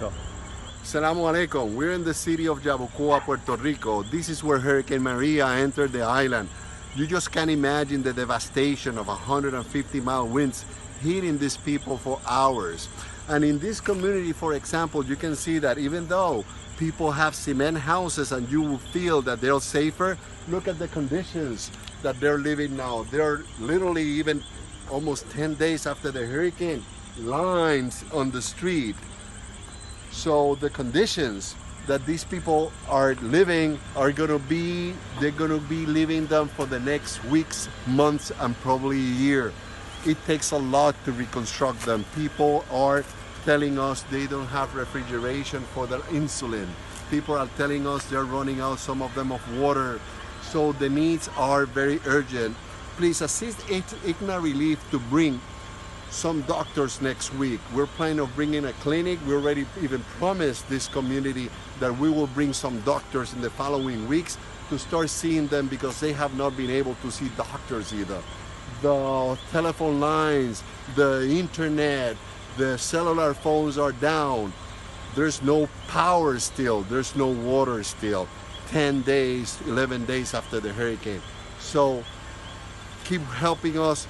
Go. Salamu alaikum. We're in the city of Yabucoa, Puerto Rico. This is where Hurricane Maria entered the island. You just can't imagine the devastation of 150-mile winds hitting these people for hours. And in this community, for example, you can see that even though people have cement houses and you will feel that they're safer, look at the conditions that they're living now. They're literally, even almost 10 days after the hurricane, lines on the street. So the conditions that these people are living are they're gonna be living them for the next weeks, months, and probably a year. It takes a lot to reconstruct them. People are telling us they don't have refrigeration for their insulin. People are telling us they're running out, some of them, of water. So the needs are very urgent. Please assist ICNA Relief to bring some doctors next week. We're planning on bringing a clinic. We already even promised this community that we will bring some doctors in the following weeks to start seeing them, because they have not been able to see doctors either. The telephone lines, the internet, the cellular phones are down. There's no power still. There's no water still. 10 days, 11 days after the hurricane. So keep helping us.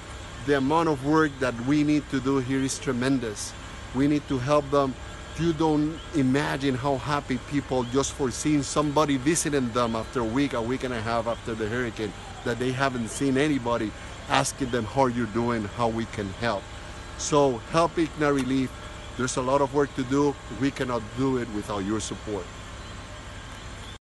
The amount of work that we need to do here is tremendous. We need to help them. You don't imagine how happy people just for seeing somebody visiting them after a week and a half after the hurricane, that they haven't seen anybody, asking them how you're doing, how we can help. So help ICNA Relief. There's a lot of work to do. We cannot do it without your support.